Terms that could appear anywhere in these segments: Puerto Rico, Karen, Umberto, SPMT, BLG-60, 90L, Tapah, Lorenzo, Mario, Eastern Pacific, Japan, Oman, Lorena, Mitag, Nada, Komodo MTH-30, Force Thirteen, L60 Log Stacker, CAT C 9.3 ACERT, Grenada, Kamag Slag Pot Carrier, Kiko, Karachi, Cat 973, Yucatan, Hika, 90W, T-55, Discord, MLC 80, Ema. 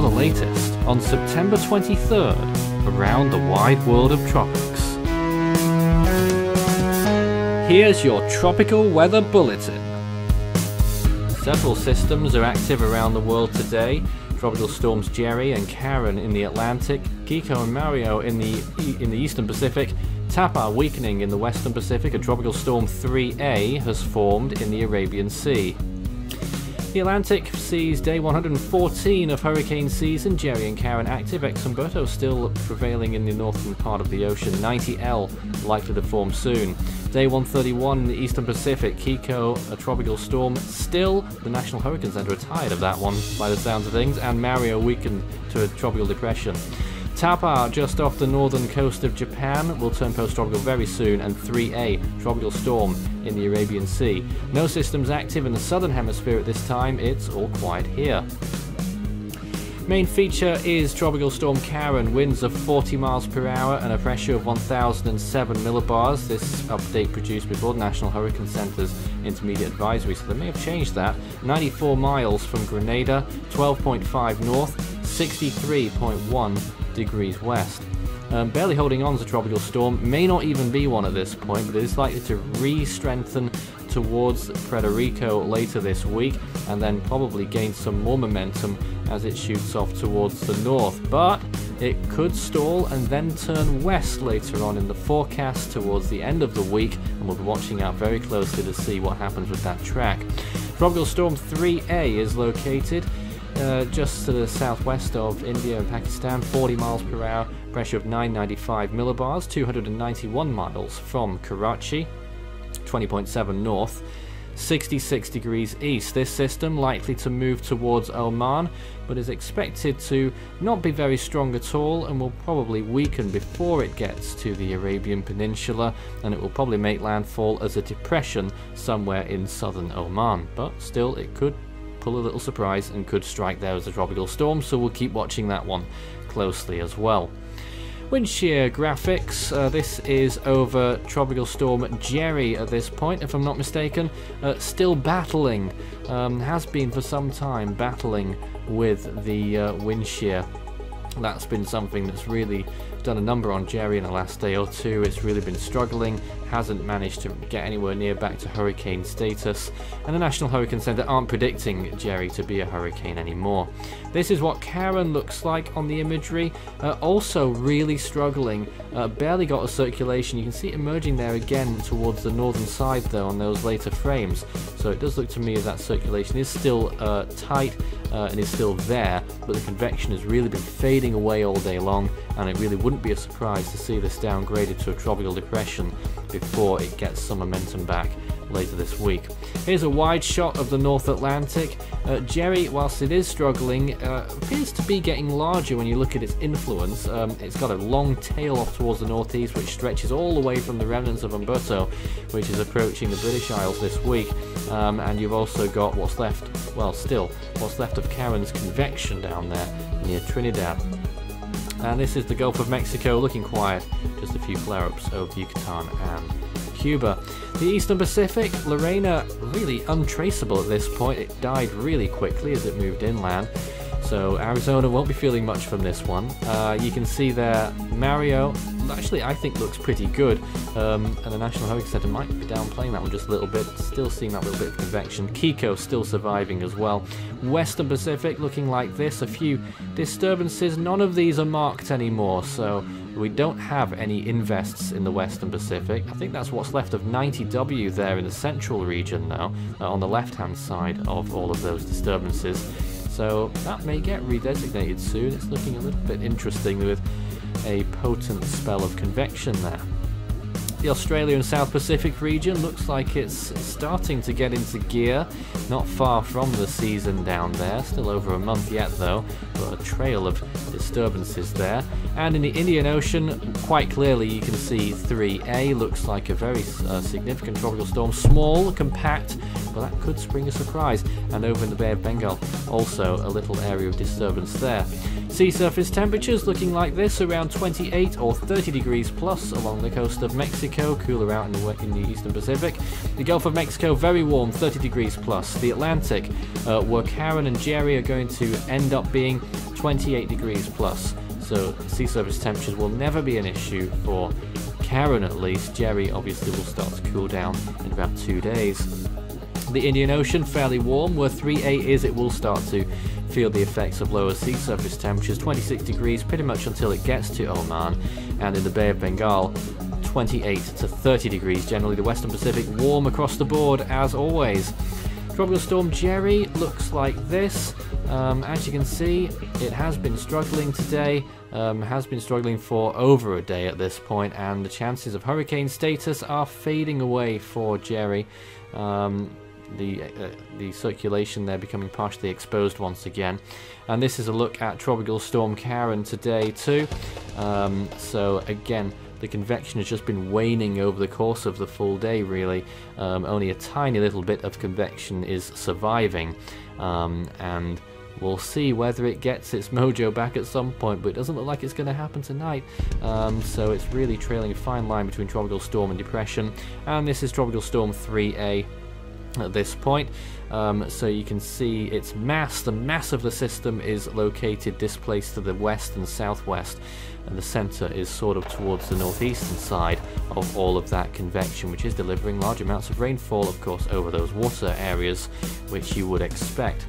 now the latest on September 23rd around the wide world of tropics. Here's your tropical weather bulletin. Several systems are active around the world today. Tropical storms Jerry and Karen in the Atlantic, Kiko and Mario in the Eastern Pacific, Tapah weakening in the Western Pacific, and Tropical Storm 3A has formed in the Arabian Sea. The Atlantic sees day 114 of hurricane season, Jerry and Karen active, Exumberto still prevailing in the northern part of the ocean, 90L likely to form soon. Day 131 in the Eastern Pacific, Kiko, a tropical storm, still the National Hurricane Center are tired of that one by the sounds of things, and Mario weakened to a tropical depression. Tapah, just off the northern coast of Japan, will turn post-tropical very soon, and 3A, tropical storm in the Arabian Sea. No systems active in the southern hemisphere at this time, it's all quiet here. Main feature is Tropical Storm Karen, winds of 40 miles per hour and a pressure of 1,007 millibars. This update produced before the National Hurricane Center's intermediate advisory, so they may have changed that. 94 miles from Grenada, 12.5 north, 63.1 degrees west. Barely holding on to tropical storm, may not even be one at this point, but it is likely to re-strengthen towards Puerto Rico later this week and then probably gain some more momentum as it shoots off towards the north, but it could stall and then turn west later on in the forecast towards the end of the week, and we'll be watching out very closely to see what happens with that track. Tropical Storm 3A is located just to the southwest of India and Pakistan, 40 miles per hour, pressure of 995 millibars, 291 miles from Karachi, 20.7 north, 66 degrees east. This system likely to move towards Oman, but is expected to not be very strong at all and will probably weaken before it gets to the Arabian Peninsula, and it will probably make landfall as a depression somewhere in southern Oman, but still it could pull a little surprise and could strike there as a tropical storm, so we'll keep watching that one closely as well. Wind shear graphics, this is over Tropical Storm Jerry at this point, if I'm not mistaken, still battling, has been for some time battling with the wind shear. That's been something that's really done a number on Jerry in the last day or two. It's really been struggling, hasn't managed to get anywhere near back to hurricane status, and the National Hurricane Center aren't predicting Jerry to be a hurricane anymore. This is what Karen looks like on the imagery, also really struggling, barely got a circulation. You can see it emerging there again towards the northern side though on those later frames, so it does look to me as that circulation is still tight and is still there, but the convection has really been fading away all day long, and it really wouldn't be a surprise to see this downgraded to a tropical depression before it gets some momentum back later this week. Here's a wide shot of the North Atlantic. Jerry, whilst it is struggling, appears to be getting larger when you look at its influence. It's got a long tail off towards the northeast, which stretches all the way from the remnants of Umberto, which is approaching the British Isles this week, and you've also got what's left, well still, what's left of Karen's convection down there near Trinidad. And this is the Gulf of Mexico, looking quiet, just a few flare-ups over Yucatan and Cuba. The Eastern Pacific, Lorena, really untraceable at this point. It died really quickly as it moved inland, so Arizona won't be feeling much from this one. You can see there Mario, actually I think looks pretty good, and the National Hurricane Center might be downplaying that one just a little bit, still seeing that little bit of convection. Kiko still surviving as well. Western Pacific looking like this, a few disturbances, none of these are marked anymore, so we don't have any invests in the Western Pacific. I think that's what's left of 90W there in the central region now, on the left hand side of all of those disturbances. So that may get redesignated soon. It's looking a little bit interesting with a potent spell of convection there. The Australia and South Pacific region looks like it's starting to get into gear, not far from the season down there, still over a month yet though, but a trail of disturbances there. And in the Indian Ocean, quite clearly you can see 3A looks like a very significant tropical storm, small, compact, but that could spring a surprise. And over in the Bay of Bengal, also a little area of disturbance there. Sea surface temperatures looking like this, around 28 or 30 degrees plus along the coast of Mexico. Mexico, cooler out in the Eastern Pacific. The Gulf of Mexico, very warm, 30 degrees plus. The Atlantic, where Karen and Jerry are going to end up being 28 degrees plus. So sea surface temperatures will never be an issue for Karen at least. Jerry obviously will start to cool down in about 2 days. The Indian Ocean, fairly warm, where 3A is, it will start to feel the effects of lower sea surface temperatures, 26 degrees pretty much until it gets to Oman, and in the Bay of Bengal, 28 to 30 degrees. Generally the Western Pacific warm across the board as always. Tropical Storm Jerry looks like this. As you can see, it has been struggling today, has been struggling for over a day at this point, and the chances of hurricane status are fading away for Jerry. The circulation there becoming partially exposed once again. And this is a look at Tropical Storm Karen today too. So again, the convection has just been waning over the course of the full day really. Only a tiny little bit of convection is surviving, and we'll see whether it gets its mojo back at some point, but it doesn't look like it's going to happen tonight. So it's really trailing a fine line between Tropical Storm and Depression, and this is Tropical Storm 3A at this point. So you can see its mass, the mass of the system is located displaced to the west and southwest, and the center is sort of towards the northeastern side of all of that convection, which is delivering large amounts of rainfall, of course, over those water areas, which you would expect.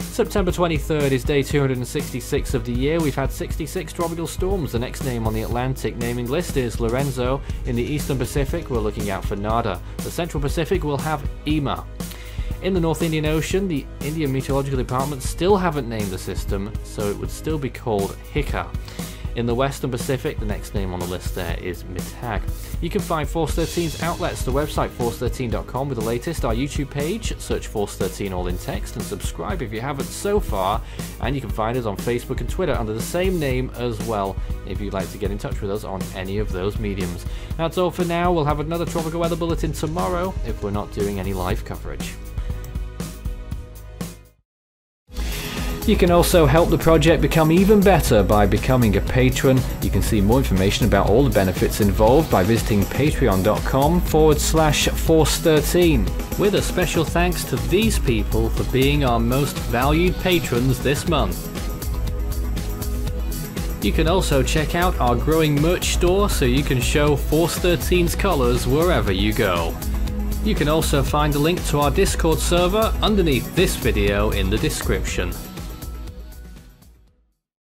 September 23rd is day 266 of the year. We've had 66 tropical storms. The next name on the Atlantic naming list is Lorenzo. In the Eastern Pacific, we're looking out for Nada. The Central Pacific will have Ema. In the North Indian Ocean, the Indian Meteorological Department still haven't named the system, so it would still be called Hika. In the Western Pacific, the next name on the list there is Mitag. You can find Force 13's outlets, the website force13.com with the latest, our YouTube page, search Force 13 all in text, and subscribe if you haven't so far. And you can find us on Facebook and Twitter under the same name as well, if you'd like to get in touch with us on any of those mediums. That's all for now. We'll have another tropical weather bulletin tomorrow if we're not doing any live coverage. You can also help the project become even better by becoming a patron. You can see more information about all the benefits involved by visiting patreon.com/Force13. With a special thanks to these people for being our most valued patrons this month. You can also check out our growing merch store so you can show Force 13's colours wherever you go. You can also find a link to our Discord server underneath this video in the description.